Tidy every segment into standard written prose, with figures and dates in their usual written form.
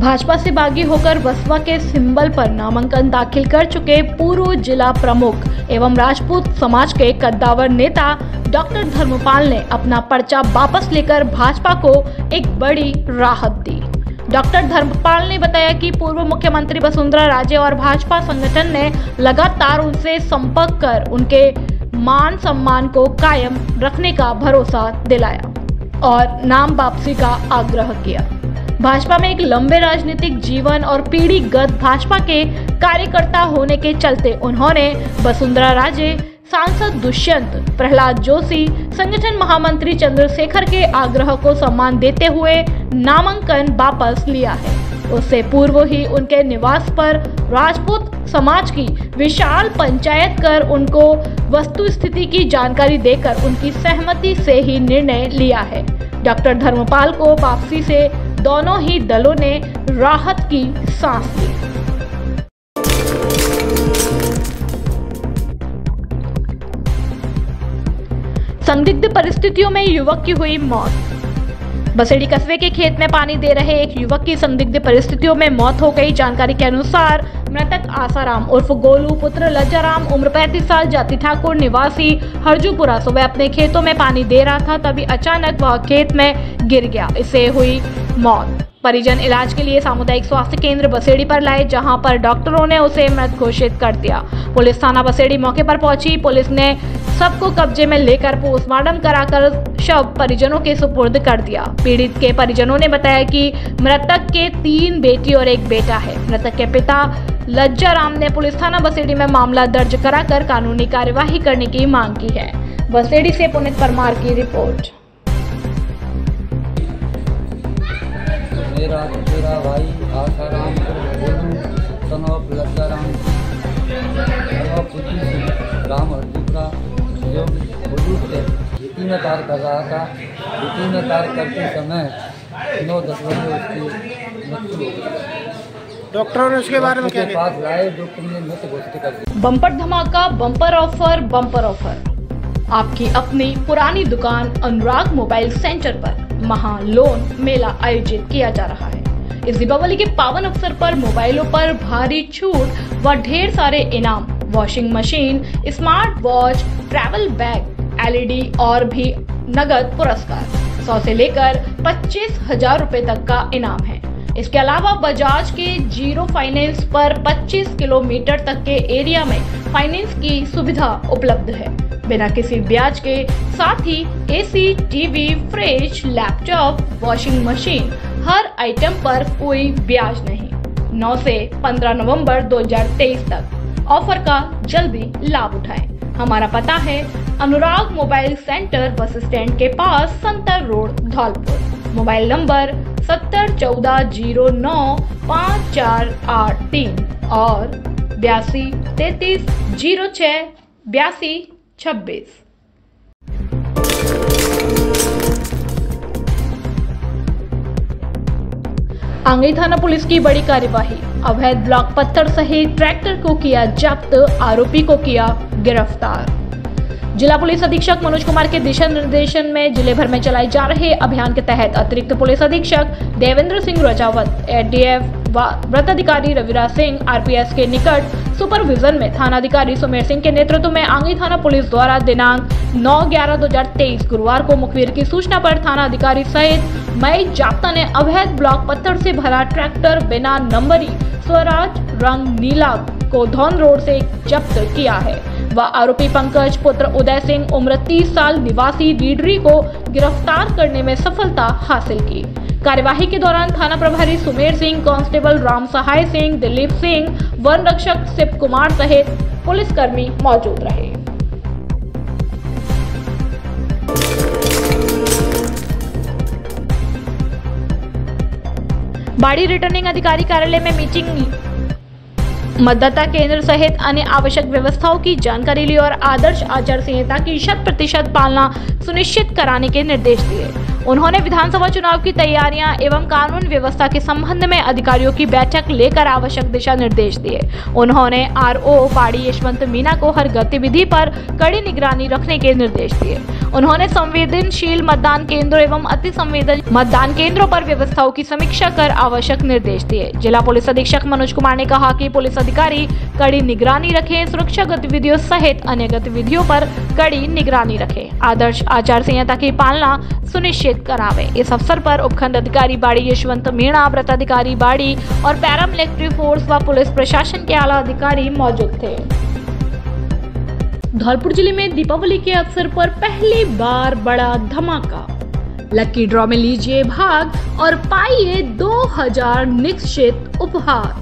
भाजपा से बागी होकर बसपा के सिंबल पर नामांकन दाखिल कर चुके पूर्व जिला प्रमुख एवं राजपूत समाज के कद्दावर नेता डॉक्टर धर्मपाल ने अपना पर्चा वापस लेकर भाजपा को एक बड़ी राहत दी। डॉक्टर धर्मपाल ने बताया कि पूर्व मुख्यमंत्री वसुंधरा राजे और भाजपा संगठन ने लगातार उनसे संपर्क कर उनके मान सम्मान को कायम रखने का भरोसा दिलाया और नाम वापसी का आग्रह किया। भाजपा में एक लंबे राजनीतिक जीवन और पीढ़ीगत भाजपा के कार्यकर्ता होने के चलते उन्होंने वसुंधरा राजे, सांसद दुष्यंत प्रहलाद जोशी, संगठन महामंत्री चंद्रशेखर के आग्रह को सम्मान देते हुए नामांकन वापस लिया है। उससे पूर्व ही उनके निवास पर राजपूत समाज की विशाल पंचायत कर उनको वस्तुस्थिति की जानकारी देकर उनकी सहमति से ही निर्णय लिया है। डॉक्टर धर्मपाल को वापसी से दोनों ही दलों ने राहत की सांस ली। संदिग्ध परिस्थितियों में युवक की हुई मौत। बसेड़ी कस्बे के खेत में पानी दे रहे एक युवक की संदिग्ध परिस्थितियों में मौत हो गई। जानकारी के अनुसार मृतक आसाराम उर्फ गोलू पुत्र लज्जा राम उम्र 35 साल जाति ठाकुर निवासी हरजूपुरा सुबह अपने खेतों में पानी दे रहा था, तभी अचानक वह खेत में गिर गया, इससे हुई मौत। परिजन इलाज के लिए सामुदायिक स्वास्थ्य केंद्र बसेड़ी पर लाए, जहां पर डॉक्टरों ने उसे मृत घोषित कर दिया। पुलिस थाना बसेड़ी मौके पर पहुंची। पुलिस ने सबको कब्जे में लेकर पोस्टमार्टम कराकर शव परिजनों के सुपुर्द कर दिया। पीड़ित के परिजनों ने बताया कि मृतक के 3 बेटी और 1 बेटा है। मृतक के पिता लज्जा राम ने पुलिस थाना बसेड़ी में मामला दर्ज कराकर कानूनी कार्यवाही करने की मांग की है। बसेड़ी से पुनीत परमार की रिपोर्ट। मेरा भाई आसाराम खेती में कार्य कर रहा था। खेती में कार्य करते समय 9-10 बजे उसकी मृत्यु हो गई। डॉक्टरों ने उसके बारे में क्या बात लाए, डॉक्टर ने मृत घोषित कर दिया। बम्पर धमाका, बम्पर ऑफर, बम्पर ऑफर आपकी अपनी पुरानी दुकान अनुराग मोबाइल सेंटर पर महा लोन मेला आयोजित किया जा रहा है। इस दीपावली के पावन अवसर पर मोबाइलों पर भारी छूट व ढेर सारे इनाम, washing machine, smart watch, travel bag, LED और भी नगद पुरस्कार 100 से लेकर 25,000 रुपए तक का इनाम है। इसके अलावा बजाज के जीरो फाइनेंस पर 25 किलोमीटर तक के एरिया में फाइनेंस की सुविधा उपलब्ध है बिना किसी ब्याज के। साथ ही AC, TV, fridge, laptop, washing machine, हर आइटम पर कोई ब्याज नहीं। 9 से 15 नवंबर 2023 तक ऑफर का जल्दी लाभ उठाएं। हमारा पता है Anurag mobile centre bus stand के पास Santar road Dholpur. Mobile number 7014095483 और 8233068226। आंगई थाना पुलिस की बड़ी कार्यवाही। अवैध ब्लॉक पत्थर सहित ट्रैक्टर को किया जब्त, आरोपी को किया गिरफ्तार। जिला पुलिस अधीक्षक मनोज कुमार के दिशा निर्देशन में जिले भर में चलाए जा रहे अभियान के तहत अतिरिक्त पुलिस अधीक्षक देवेंद्र सिंह रजावत, एडीएफ व व्रताधिकारी रविराज सिंह, आरपीएस के निकट सुपरविजन में थानाधिकारी सुमेर सिंह के नेतृत्व में आंगी थाना पुलिस द्वारा दिनांक 9/11/2023 गुरुवार को मुखबिर की सूचना पर थानाधिकारी सहित मई जाप्ता ने अवैध ब्लॉक पत्थर से भरा ट्रैक्टर बिना नंबरी स्वराज रंग नीला को धौन रोड से जब्त किया है व आरोपी पंकज पुत्र उदय सिंह उम्र 30 साल निवासी डीडरी को गिरफ्तार करने में सफलता हासिल की। कार्यवाही के दौरान थाना प्रभारी सुमेर सिंह, कांस्टेबल राम सहाय सिंह, दिलीप सिंह, वन रक्षक शिव कुमार सहित पुलिसकर्मी मौजूद रहे। बाड़ी रिटर्निंग अधिकारी कार्यालय में मीटिंग, मतदाता केंद्र सहित अन्य आवश्यक व्यवस्थाओं की जानकारी ली और आदर्श आचार संहिता की 100% पालना सुनिश्चित कराने के निर्देश दिए। उन्होंने विधानसभा चुनाव की तैयारियां एवं कानून व्यवस्था के संबंध में अधिकारियों की बैठक लेकर आवश्यक दिशा निर्देश दिए। उन्होंने आरओ बाड़ी यशवंत मीना को हर गतिविधि पर कड़ी निगरानी रखने के निर्देश दिए। उन्होंने संवेदनशील मतदान केंद्रों एवं अति संवेदनशील मतदान केंद्रों पर व्यवस्थाओं की समीक्षा कर आवश्यक निर्देश दिए। जिला पुलिस अधीक्षक मनोज कुमार ने कहा कि पुलिस अधिकारी कड़ी निगरानी रखें, सुरक्षा गतिविधियों सहित अन्य गतिविधियों पर कड़ी निगरानी रखें, आदर्श आचार संहिता की पालना सुनिश्चित करावे। इस अवसर पर उपखंड अधिकारी बाड़ी यशवंत मीणा, व्रताधिकारी बाड़ी और पैरा मिलिट्री फोर्स व पुलिस प्रशासन के आला अधिकारी मौजूद थे। धौलपुर जिले में दीपावली के अवसर पर पहली बार बड़ा धमाका, लकी ड्रॉ में लीजिए भाग और पाइए 2000 निश्चित उपहार।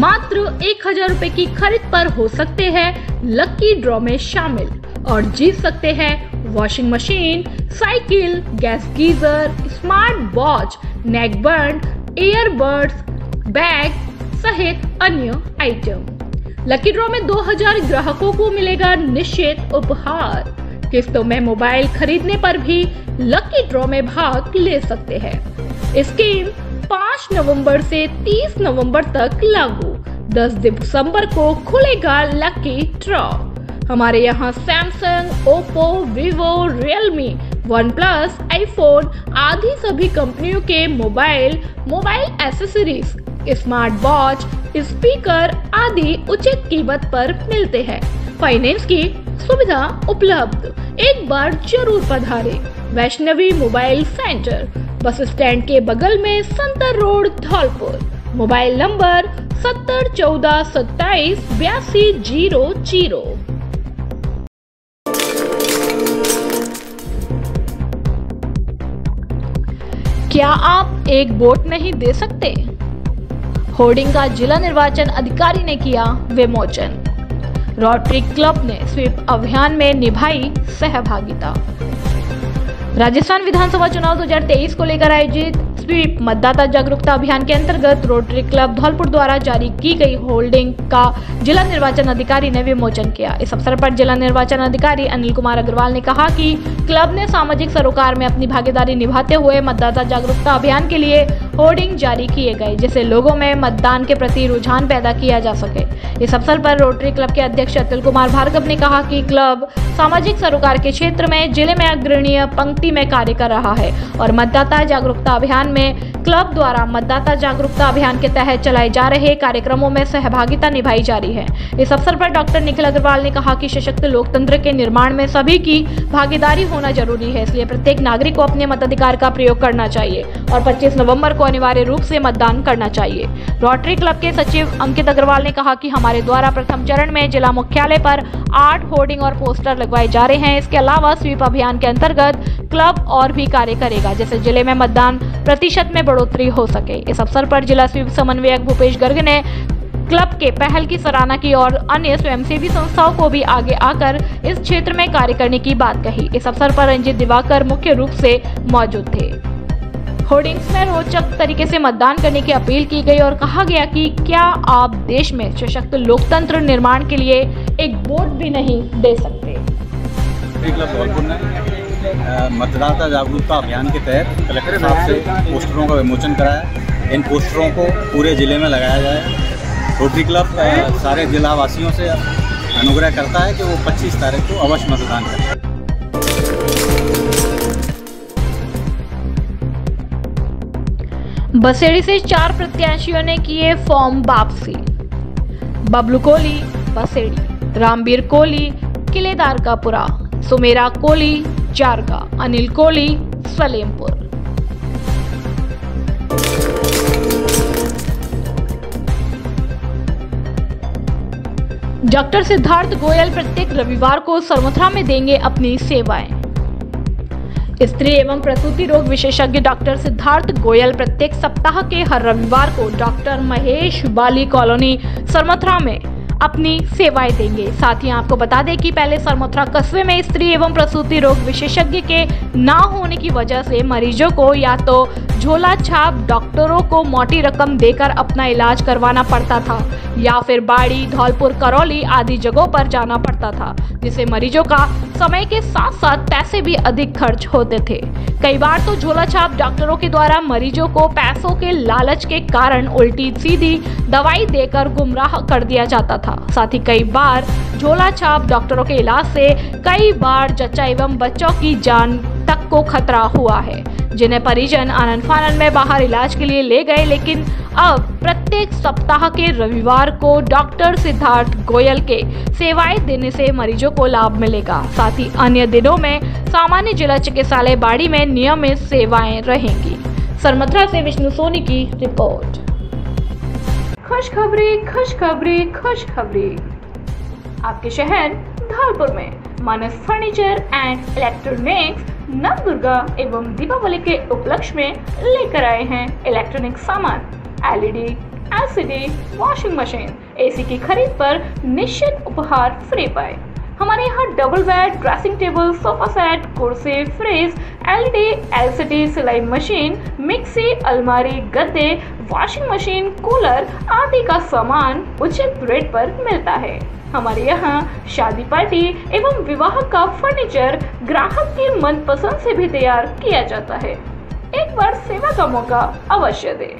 मात्र 1000 रुपए की खरीद पर हो सकते हैं लकी ड्रॉ में शामिल और जीत सकते हैं washing machine, cycle, gas geyser, smart watch, neck band, earbuds, bag सहित अन्य आइटम। लकी ड्रॉ में 2000 ग्राहकों को मिलेगा निश्चित उपहार। किस्तों में मोबाइल खरीदने पर भी लकी ड्रॉ में भाग ले सकते हैं। स्कीम 5 नवंबर से 30 नवंबर तक लागू। 10 दिसंबर को खुलेगा लकी ड्रॉ। हमारे यहाँ Samsung, Oppo, Vivo, Realme, one plus, iPhone आदि सभी कंपनियों के mobile accessories, smart watch, speaker आदि उचित कीमत पर मिलते हैं। फाइनेंस की सुविधा उपलब्ध। एक बार जरूर पधारे Vaishnavi mobile centre, bus stand के बगल में, Santar road, Dholpur. Mobile number 7014278200। क्या आप एक वोट नहीं दे सकते? होर्डिंग का जिला निर्वाचन अधिकारी ने किया विमोचन। रोटरी क्लब ने स्वीप अभियान में निभाई सहभागिता। राजस्थान विधानसभा चुनाव 2023 को लेकर आयोजित स्वीप मतदाता जागरूकता अभियान के अंतर्गत रोटरी क्लब धौलपुर द्वारा जारी की गई होर्डिंग का जिला निर्वाचन अधिकारी ने विमोचन किया। इस अवसर पर जिला निर्वाचन अधिकारी अनिल कुमार अग्रवाल ने कहा कि क्लब ने सामाजिक सरोकार में अपनी भागीदारी निभाते हुए मतदाता जागरूकता अभियान के लिए होर्डिंग जारी किए गए, जिससे लोगों में मतदान के प्रति रुझान पैदा किया जा सके। इस अवसर पर रोटरी क्लब के अध्यक्ष अतुल कुमार भार्गव ने कहा कि क्लब सामाजिक सरोकार के क्षेत्र में जिले में अग्रणीय पंक्ति में कार्य कर रहा है और मतदाता जागरूकता अभियान में क्लब द्वारा मतदाता जागरूकता अभियान के तहत चलाए जा रहे कार्यक्रमों में सहभागिता निभाई जा रही है। इस अवसर पर डॉक्टर निखिल अग्रवाल ने कहा कि सशक्त लोकतंत्र के निर्माण में सभी की भागीदारी होना जरूरी है, इसलिए प्रत्येक नागरिक को अपने मताधिकार का प्रयोग करना चाहिए और 25 नवंबर को अनिवार्य रूप से मतदान करना चाहिए। रोटरी क्लब के सचिव अंकित अग्रवाल ने कहा कि हमारे द्वारा प्रथम चरण में जिला मुख्यालय पर 8 होर्डिंग और पोस्टर लगवाए जा रहे हैं। इसके अलावा स्वीप अभियान के अंतर्गत क्लब और भी कार्य करेगा, जैसे जिले में मतदान प्रतिशत में बढ़ोतरी हो सके। इस अवसर पर जिला स्वीप समन्वयक भूपेश गर्ग ने क्लब के पहल की सराहना की और अन्य स्वयंसेवी संस्थाओं को भी आगे आकर इस क्षेत्र में कार्य करने की बात कही। इस अवसर पर रंजीत दिवाकर मुख्य रूप से मौजूद थे। होर्डिंग्स में रोचक तरीके से मतदान करने की अपील की गई और कहा गया कि क्या आप देश में सशक्त लोकतंत्र निर्माण के लिए एक वोट भी नहीं दे सकते। मतदाता जागरूकता अभियान के तहत कलेक्टर साहब से पोस्टरों का विमोचन कराया। इन पोस्टरों को पूरे जिले में लगाया जाए। रोटरी क्लब सारे जिलावासियों से अनुग्रह करता है कि वो 25 तारीख को अवश्य मतदान करें। बसेड़ी से 4 प्रत्याशियों ने किए फॉर्म वापसी। बबलू कोहली बसेड़ी, रामबीर कोहली किलेदार का पुरा, सुमेरा कोहली जारगा, अनिल कोहली सलेमपुर। डॉक्टर सिद्धार्थ गोयल प्रत्येक रविवार को सर्वोथरा में देंगे अपनी सेवाएं। स्त्री एवं प्रसूति रोग विशेषज्ञ डॉक्टर सिद्धार्थ गोयल प्रत्येक सप्ताह के हर रविवार को डॉक्टर महेश बाली कॉलोनी सरमथरा में अपनी सेवाएं देंगे। साथ ही आपको बता दें कि पहले सरमथरा कस्बे में स्त्री एवं प्रसूति रोग विशेषज्ञ के ना होने की वजह से मरीजों को या तो झोला छाप डॉक्टरों को मोटी रकम देकर अपना इलाज करवाना पड़ता था या फिर बाड़ी, धौलपुर, करौली आदि जगहों पर जाना पड़ता था, जिससे मरीजों का समय के साथ साथ पैसे भी अधिक खर्च होते थे। कई बार तो झोला छाप डॉक्टरों के द्वारा मरीजों को पैसों के लालच के कारण उल्टी सीधी दवाई देकर गुमराह कर दिया जाता था। साथ ही कई बार झोला छाप डॉक्टरों के इलाज से कई बार जच्चा एवं बच्चों की जान तक को खतरा हुआ है, जिन्हें परिजन आनन फानन में बाहर इलाज के लिए ले गए। लेकिन अब प्रत्येक सप्ताह के रविवार को डॉक्टर सिद्धार्थ गोयल के सेवाएं देने से मरीजों को लाभ मिलेगा। साथ ही अन्य दिनों में सामान्य जिला चिकित्सालय बाड़ी में नियमित सेवाएं रहेंगी। सरमथुरा से विष्णु सोनी की रिपोर्ट। खुशखबरी खुशखबरी खुशखबरी आपके शहर धौलपुर में Manas furniture and electronics Navdurga एवं दीपावली के उपलक्ष्य में लेकर आए हैं इलेक्ट्रॉनिक सामान। LED, LCD, washing machine, AC की खरीद पर निश्चित उपहार फ्री पाए। हमारे यहाँ double bed, dressing table, sofa set, कुर्सी, फ्रिज, एलईडी, एलसीडी, सिलाई मशीन, मिक्सी, अलमारी, गद्दे, वॉशिंग मशीन, कूलर आदि का सामान उचित रेट पर मिलता है। हमारे यहाँ शादी पार्टी एवं विवाह का फर्नीचर ग्राहक की मनपसंद से भी तैयार किया जाता है। एक बार सेवा का मौका अवश्य दें।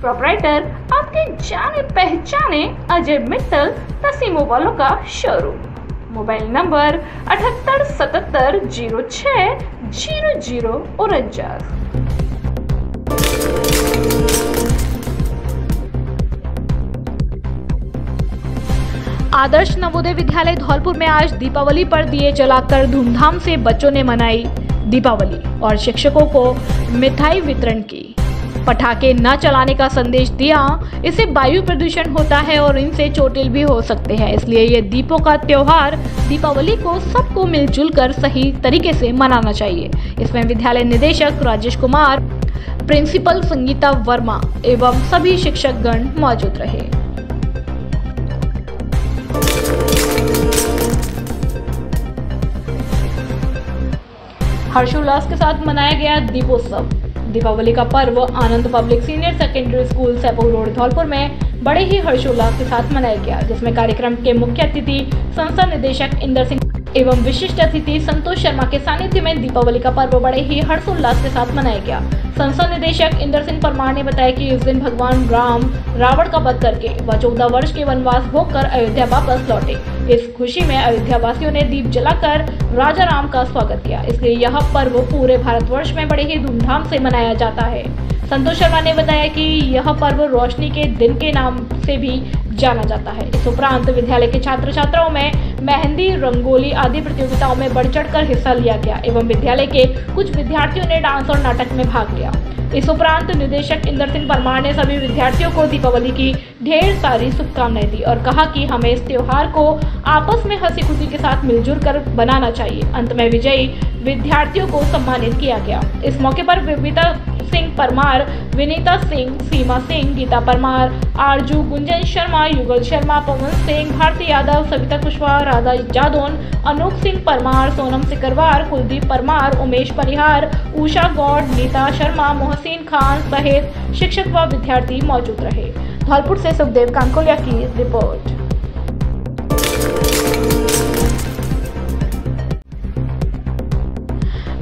प्रोपराइटर आपके जाने पहचाने अजय मित्तल तसीमो वालों का showroom. Mobile number 7877060049। Adarsh Navodaya Vidyalaya Dholpur में आज दीपावली पर दिए जलाकर धूमधाम से बच्चों ने मनाई दीपावली और शिक्षकों को मिठाई वितरण की। पटाखे न चलाने का संदेश दिया। इससे वायु प्रदूषण होता है और इनसे चोटिल भी हो सकते हैं, इसलिए ये दीपों का त्योहार दीपावली को सबको मिलजुल कर सही तरीके से मनाना चाहिए। इसमें विद्यालय निदेशक राजेश कुमार, प्रिंसिपल संगीता वर्मा एवं सभी शिक्षकगण मौजूद रहे। हर्षोल्लास के साथ मनाया गया दीपोत्सव। दीपावली का पर्व Anand public senior secondary school Saipur road Dholpur में बड़े ही हर्षोल्लास के साथ मनाया गया, जिसमें कार्यक्रम के मुख्य अतिथि संस्था निदेशक इंदर सिंह एवं विशिष्ट अतिथि संतोष शर्मा के सानिध्य में दीपावली का पर्व बड़े ही हर्षोल्लास के साथ मनाया गया। संस्था निदेशक इंदर सिंह परमार ने बताया कि इस दिन भगवान राम रावण का वध करके वह 14 वर्ष के वनवास होकर अयोध्या वापस लौटे। इस खुशी में अयोध्या वासियों ने दीप जलाकर राजा राम का स्वागत किया, इसलिए यह पर्व पूरे भारतवर्ष में बड़े ही धूमधाम से मनाया जाता है। संतोष शर्मा ने बताया कि यह पर्व रोशनी के दिन के नाम से भी जाना जाता है। इस उपरांत विद्यालय के छात्र छात्राओं में मेहंदी, रंगोली आदि प्रतियोगिताओं में बढ़ चढ़कर हिस्सा लिया गया एवं विद्यालय के कुछ विद्यार्थियों ने डांस और नाटक में भाग लिया। इस उपरांत निदेशक इंदर सिंह परमार ने सभी विद्यार्थियों को दीपावली की ढेर सारी शुभकामनाएं दी और कहा कि हमें इस त्योहार को आपस में हंसी खुशी के साथ मिलजुल कर बनाना चाहिए। अंत में विजयी विद्यार्थियों को सम्मानित किया गया। इस मौके पर विभूता सिंह परमार, विनीता सिंह, सीमा सिंह, गीता परमार, आरजू, गुंजन शर्मा, युगल शर्मा, पवन सिंह, भारती यादव, सविता कुशवाहा, राधा जादौन, अनूप सिंह परमार, सोनम सिकरवार, कुलदीप परमार, उमेश परिहार, उषा गौड़, नीता शर्मा, मोहसिन खान सहित शिक्षक व विद्यार्थी मौजूद रहे। धौलपुर से सुखदेव कांकोलिया की रिपोर्ट।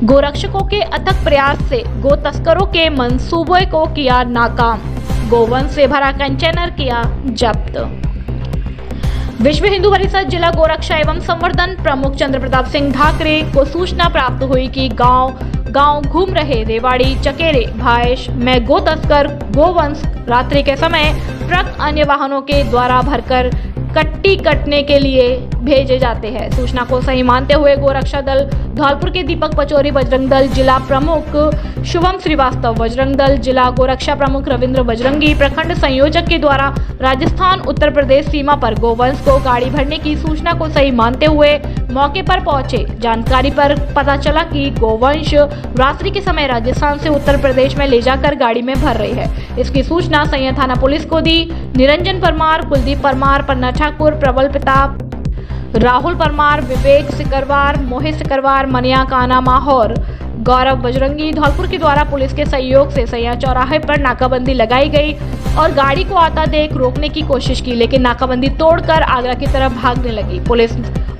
गोरक्षकों के अथक प्रयास से गो तस्करों के मंसूबे को किया नाकाम। गोवंश से भरा कंटेनर किया जब्त। विश्व हिंदू परिषद जिला गोरक्षा एवं संवर्धन प्रमुख चंद्र प्रताप सिंह ठाकरे को सूचना प्राप्त हुई कि गांव घूम रहे रेवाड़ी, चकेरे, भायश में गो तस्कर गोवंश रात्रि के समय ट्रक अन्य वाहनों के द्वारा भरकर कट्टी कटने के लिए भेजे जाते हैं। सूचना को सही मानते हुए गोरक्षा दल धौलपुर के दीपक पचौरी, बजरंग दल जिला प्रमुख शुभम श्रीवास्तव, बजरंग दल जिला गोरक्षा प्रमुख रविंद्र बजरंगी, प्रखंड संयोजक के द्वारा राजस्थान उत्तर प्रदेश सीमा पर गोवंश को गाड़ी भरने की सूचना को सही मानते हुए मौके पर पहुंचे। जानकारी पर पता चला कि गोवंश रात्रि के समय राजस्थान से उत्तर प्रदेश में ले जाकर गाड़ी में भर रही है। इसकी सूचना सैया थाना पुलिस को दी। निरंजन परमार, कुलदीप परमार, पन्ना ठाकुर, प्रबल प्रताप, राहुल परमार, विवेक सिकरवार, मोहित सिकरवार, मनिया काना माहौर, गौरव बजरंगी धौलपुर के द्वारा पुलिस के सहयोग से सैया चौराहे पर नाकाबंदी लगाई गई और गाड़ी को आता देख रोकने की कोशिश की, लेकिन नाकाबंदी तोड़कर आगरा की तरफ भागने लगी। पुलिस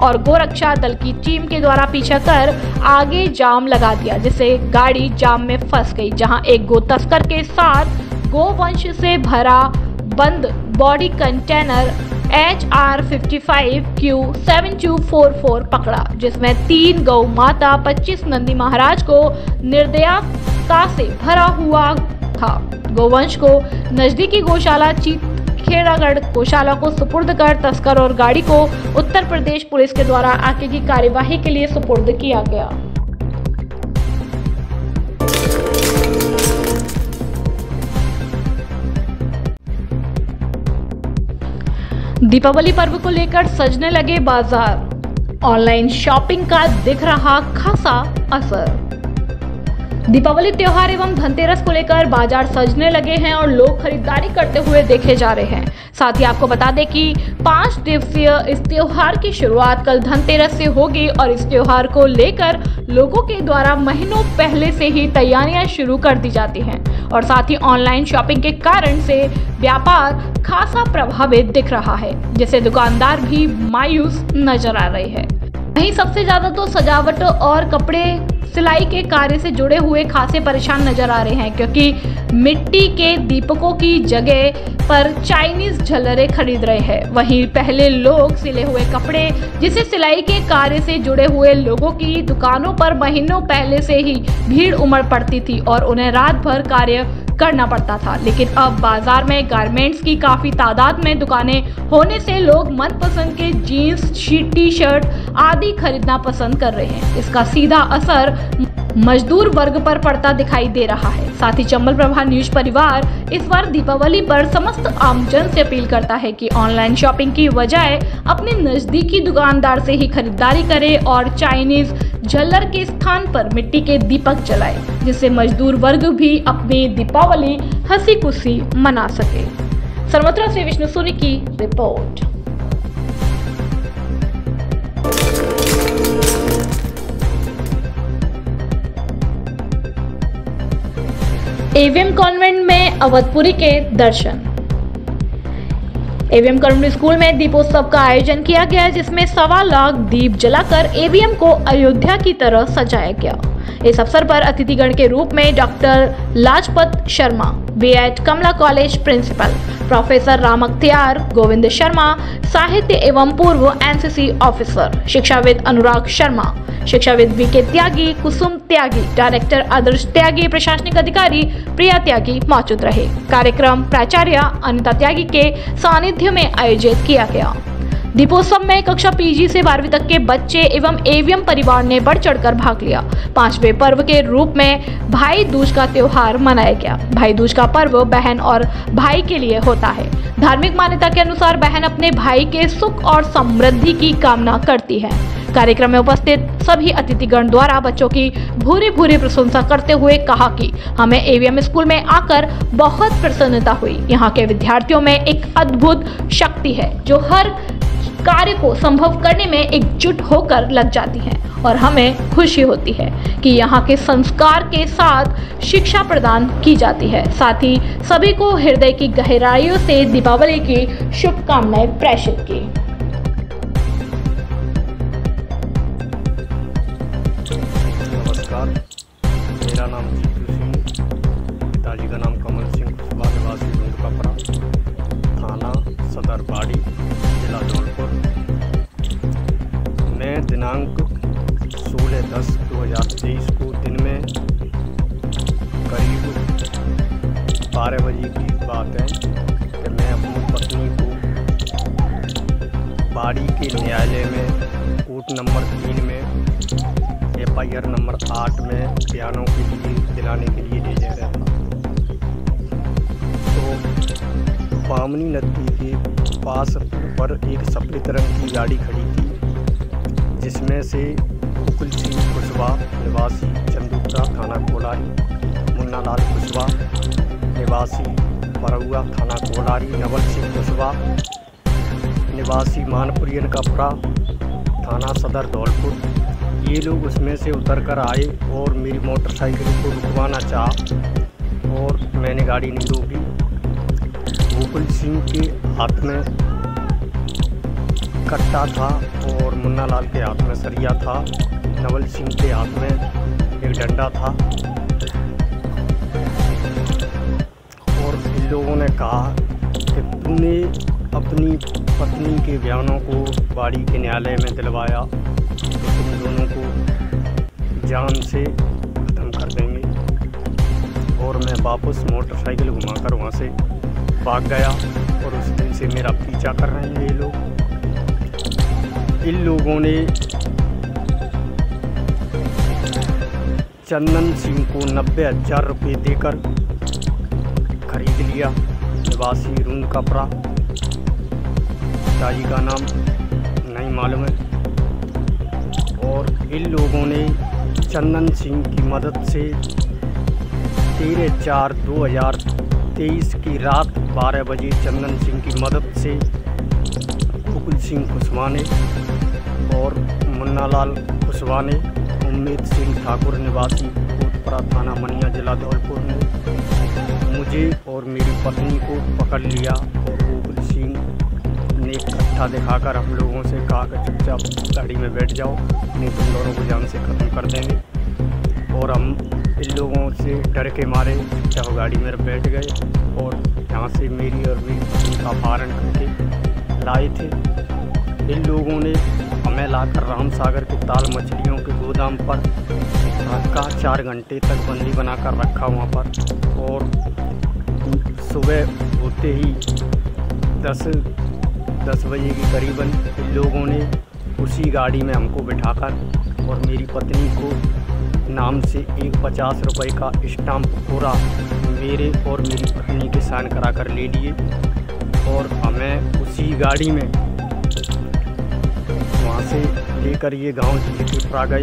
और गोरक्षा दल की टीम के द्वारा पीछा कर आगे जाम लगा दिया, जिससे गाड़ी जाम में फंस गई, जहाँ एक गो तस्कर के साथ गोवंश से भरा बंद बॉडी कंटेनर HR 55Q7244 पकड़ा, जिसमें 3 गौ माता 25 नंदी महाराज को निर्दयता से भरा हुआ था। गोवंश को नजदीकी गौशाला खेड़ागढ़ गौशाला को सुपुर्द कर तस्कर और गाड़ी को उत्तर प्रदेश पुलिस के द्वारा आगे की कार्यवाही के लिए सुपुर्द किया गया। दीपावली पर्व को लेकर सजने लगे बाजार, ऑनलाइन शॉपिंग का दिख रहा खासा असर। दीपावली त्योहार एवं धनतेरस को लेकर बाजार सजने लगे हैं और लोग खरीदारी करते हुए देखे जा रहे हैं। साथ ही आपको बता दें कि 5 दिवसीय इस त्योहार की शुरुआत कल धनतेरस से होगी और इस त्योहार को लेकर लोगों के द्वारा महीनों पहले से ही तैयारियां शुरू कर दी जाती हैं और साथ ही ऑनलाइन शॉपिंग के कारण से व्यापार खासा प्रभावित दिख रहा है, जिससे दुकानदार भी मायूस नजर आ रहे हैं। वहीं सबसे ज्यादा तो सजावट और कपड़े सिलाई के कार्य से जुड़े हुए खासे परेशान नजर आ रहे हैं, क्योंकि मिट्टी के दीपकों की जगह पर चाइनीज झलरे खरीद रहे हैं। वहीं पहले लोग सिले हुए कपड़े, जिसे सिलाई के कार्य से जुड़े हुए लोगों की दुकानों पर महीनों पहले से ही भीड़ उमड़ पड़ती थी और उन्हें रात भर कार्य करना पड़ता था, लेकिन अब बाजार में गारमेंट्स की काफी तादाद में दुकानें होने से लोग मनपसंद के जीन्स, टी शर्ट आदि खरीदना पसंद कर रहे हैं। इसका सीधा असर मजदूर वर्ग पर पड़ता दिखाई दे रहा है। साथ ही चंबल प्रभा न्यूज परिवार इस बार दीपावली पर समस्त आमजन से अपील करता है कि ऑनलाइन शॉपिंग की बजाय अपने नजदीकी दुकानदार से ही खरीदारी करें और चाइनीज झल्लर के स्थान पर मिट्टी के दीपक जलाएं, जिससे मजदूर वर्ग भी अपनी दीपावली हंसी खुशी मना सके। सर्वत्र से विष्णु सोनी की रिपोर्ट। एवीएम कॉन्वेंट में अवधपुरी के दर्शन। एवीएम कॉन्वेंट स्कूल में दीपोत्सव का आयोजन किया गया, जिसमें 1.25 लाख दीप जलाकर एवीएम को अयोध्या की तरह सजाया गया। इस अवसर पर अतिथिगण के रूप में doctor Lajpat Sharma, BEd Kamla college principal, professor Ram Akhtiyar, Govind Sharma, साहित्य एवं पूर्व एनसीसी ऑफिसर, शिक्षाविद अनुराग शर्मा, शिक्षाविद वीके त्यागी, कुसुम त्यागी, डायरेक्टर आदर्श त्यागी, प्रशासनिक अधिकारी प्रिया त्यागी मौजूद रहे। कार्यक्रम प्राचार्य अनिता त्यागी के सानिध्य में आयोजित किया गया। दीपोत्सव में कक्षा पीजी से 12वीं तक के बच्चे एवं एवीएम परिवार ने बढ़ चढ़कर भाग लिया। 5वें पर्व के रूप में भाई दूज का त्योहार मनाया गया। भाई दूज का पर्व बहन और भाई के लिए होता है। धार्मिक मान्यता के अनुसार बहन अपने भाई के सुख और समृद्धि की कामना करती है। कार्यक्रम में उपस्थित सभी अतिथिगण द्वारा बच्चों की भूरी भूरी प्रशंसा करते हुए कहा कि हमें एवीएम स्कूल में आकर बहुत प्रसन्नता हुई। यहाँ के विद्यार्थियों में एक अद्भुत शक्ति है जो हर कार्य को संभव करने में एकजुट होकर लग जाती है और हमें खुशी होती है कि यहाँ के संस्कार के साथ शिक्षा प्रदान की जाती है। साथ ही सभी को हृदय की गहराइयों से दीपावली की शुभकामनाएं प्रेषित की। मेरा नाम विष्णु सिंह, पिताजी का नाम कमल सिंह, निवासी कपड़ा, थाना सदरबाड़ी, जिला धौलपुर। मैं दिनांक 16/10/2023 को दिन में करीब 12 बजे की बात है कि मैं अपनी पत्नी को बाड़ी के न्यायालय में कोर्ट नंबर 3 में FIR नंबर 8 में बयानों के लिए दिलाने के लिए ले जा रहा था। तो बामनी नदी के पास पर एक सफेद रंग की गाड़ी खड़ी थी, जिसमें से कुल सिंह कुशवाहा निवासी चंदूपुरा थाना कोलारी, मुन्ना लाल कुशवाहा निवासी परहुआ थाना कोलारी, नवल सिंह कुशवाहा निवासी मानपुरियन कपड़ा थाना सदर धौलपुर, ये लोग उसमें से उतरकर आए और मेरी मोटरसाइकिल को रुकवाना चाहा और मैंने गाड़ी नहीं रोकी। भूपेश सिंह के हाथ में कट्टा था और मुन्ना लाल के हाथ में सरिया था, नवल सिंह के हाथ में एक डंडा था और इन लोगों ने कहा कि तूने अपनी पत्नी के बयानों को बाड़ी के न्यायालय में दिलवाया तो तुम दोनों को जान से खत्म कर देंगे। और मैं वापस मोटरसाइकिल घुमाकर वहाँ से भाग गया और उस दिन से मेरा पीछा कर रहे हैं ये लोग। इन लोगों ने चंदन सिंह को 90,000 रुपये देकर खरीद लिया। निवासी रूम कपड़ा, पिताजी का नाम नहीं मालूम है। और इन लोगों ने चंदन सिंह की मदद से 13/4/2023 की रात 12 बजे चंदन सिंह की मदद से गोकुल सिंह कुशवाने और मुन्नालाल कुशवाने, उम्मीद सिंह ठाकुर निवासी कोटपरा थाना मनिया जिला धौलपुर में, मुझे और मेरी पत्नी को पकड़ लिया। और गोकुल सिंह ने इकट्ठा दिखाकर हम लोगों से कहा कि चुपचाप गाड़ी में बैठ जाओ, नहीं तुम दोनों को जान से ख़त्म कर देंगे। और हम इन लोगों से डर के मारे चुपचाप गाड़ी में बैठ गए और यहाँ से मेरी और मेरी पत्नी का अपहरण करके लाए थे। इन लोगों ने हमें लाकर राम सागर के ताल मछलियों के गोदाम पर रखा, 4 घंटे तक बंदी बनाकर रखा वहाँ पर। और सुबह होते ही 10 बजे के करीबन इन लोगों ने उसी गाड़ी में हमको बिठाकर और मेरी पत्नी को नाम से एक 50 रुपये का स्टाम्प कोरा मेरे और मेरी पत्नी के साइन कराकर ले लिए। और हमें उसी गाड़ी में वहाँ से लेकर ये गांव चिल्लीपुर आ गए,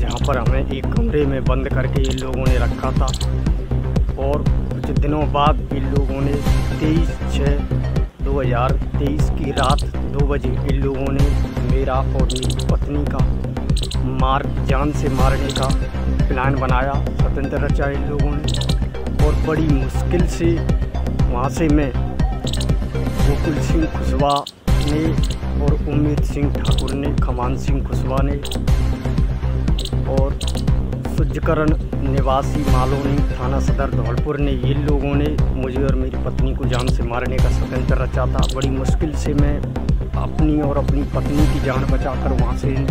जहाँ पर हमें एक कमरे में बंद करके इन लोगों ने रखा था। और कुछ दिनों बाद इन लोगों ने 23/6/2023 की रात 2 बजे इन लोगों ने मेरा और मेरी पत्नी का जान से मारने का प्लान बनाया, षड्यंत्र रचा इन लोगों ने। और बड़ी मुश्किल से वहाँ से मैं गोकुल सिंह कुशवा ने और उम्मीद सिंह ठाकुर ने, खमान सिंह कुशवा ने और सुजकरण निवासी मालोनी थाना सदर धौलपुर ने, ये लोगों ने मुझे और मेरी पत्नी को जान से मारने का षड्यंत्र रचा था। बड़ी मुश्किल से मैं अपनी और अपनी पत्नी की जान बचाकर वहाँ से इन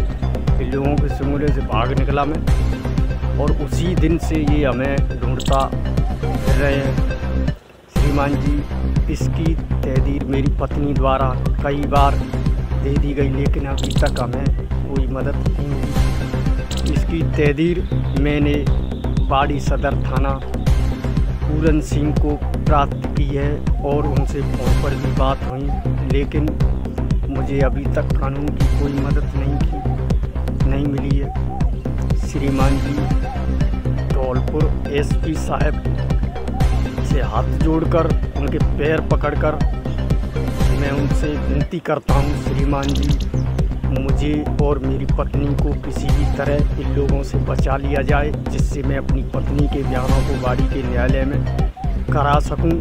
लोगों के चंगुल से भाग निकला मैं। और उसी दिन से ये हमें ढूंढता फिर रहे हैं। श्रीमान जी, इसकी तहरीर मेरी पत्नी द्वारा कई बार दे दी गई, लेकिन अभी तक हमें कोई मदद नहीं मिली। इसकी तहरीर मैंने बाड़ी सदर थाना पूरन सिंह को प्राप्त की है और उनसे फोन पर भी बात हुई, लेकिन मुझे अभी तक कानून की कोई मदद नहीं मिली है। श्रीमान जी, धौलपुर एसपी साहब से हाथ जोड़कर उनके पैर पकड़कर मैं उनसे विनती करता हूँ, श्रीमान जी मुझे और मेरी पत्नी को किसी भी तरह इन लोगों से बचा लिया जाए, जिससे मैं अपनी पत्नी के बयानों को बाड़ी के न्यायालय में करा सकूं।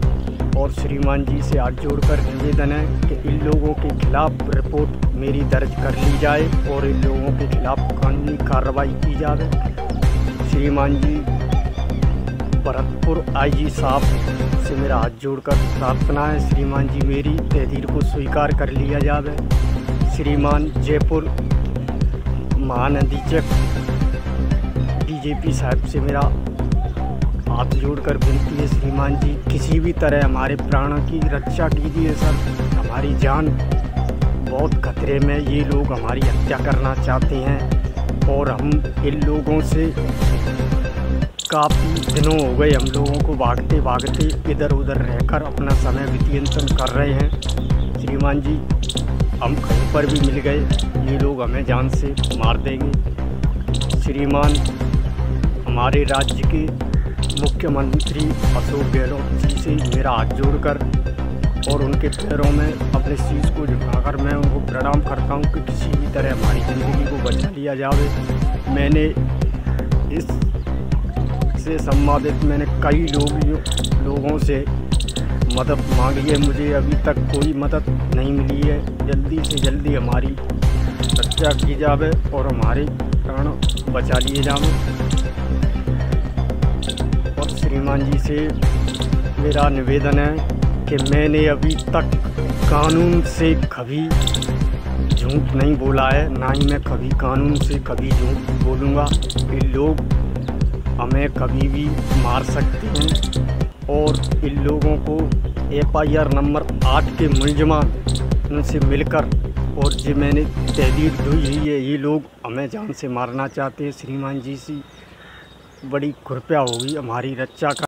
और श्रीमान जी से हाथ जोड़कर निवेदन है कि इन लोगों के खिलाफ रिपोर्ट मेरी दर्ज कर ली जाए और इन लोगों के खिलाफ कानूनी कार्रवाई की जाए। श्रीमान जी, भरतपुर आईजी साहब से मेरा हाथ जोड़कर प्रार्थना है, श्रीमान जी मेरी तहरीर को स्वीकार कर लिया जाए। श्रीमान, जयपुर महानिरीक्षक डीजीपी साहब से मेरा हाथ जोड़कर विनती है, श्रीमान जी किसी भी तरह हमारे प्राणों की रक्षा कीजिए सर, हमारी जान बहुत खतरे में, ये लोग हमारी हत्या करना चाहते हैं। और हम इन लोगों से काफ़ी दिनों हो गए हम लोगों को भागते भागते इधर उधर रहकर अपना समय व्यतीत कर रहे हैं। श्रीमान जी, हम कहीं पर भी मिल गए ये लोग हमें जान से मार देंगे। श्रीमान, हमारे राज्य के मुख्यमंत्री अशोक गहलोत जी से मेरा हाथ जोड़कर और उनके पैरों में अपने शीश को झुकाकर मैं उनको प्रणाम करता हूँ कि किसी भी तरह हमारी ज़िंदगी को बचा लिया जाए। मैंने इस से संबंधित कई लोगों से मदद मांगी है, मुझे अभी तक कोई मदद नहीं मिली है। जल्दी से जल्दी हमारी रक्षा की जाए और हमारे प्राण बचा लिए जाए। और श्रीमान जी से मेरा निवेदन है कि मैंने अभी तक कानून से कभी झूठ नहीं बोला है, ना ही मैं कभी कानून से कभी झूठ बोलूँगा कि लोग हमें कभी भी मार सकते हैं। और इन लोगों को FIR नंबर 8 के मुलजमा उनसे मिलकर और जो मैंने तहदीद दी हुई है, ये लोग हमें जान से मारना चाहते हैं। श्रीमान जी सी बड़ी कृपया होगी हमारी रक्षा का।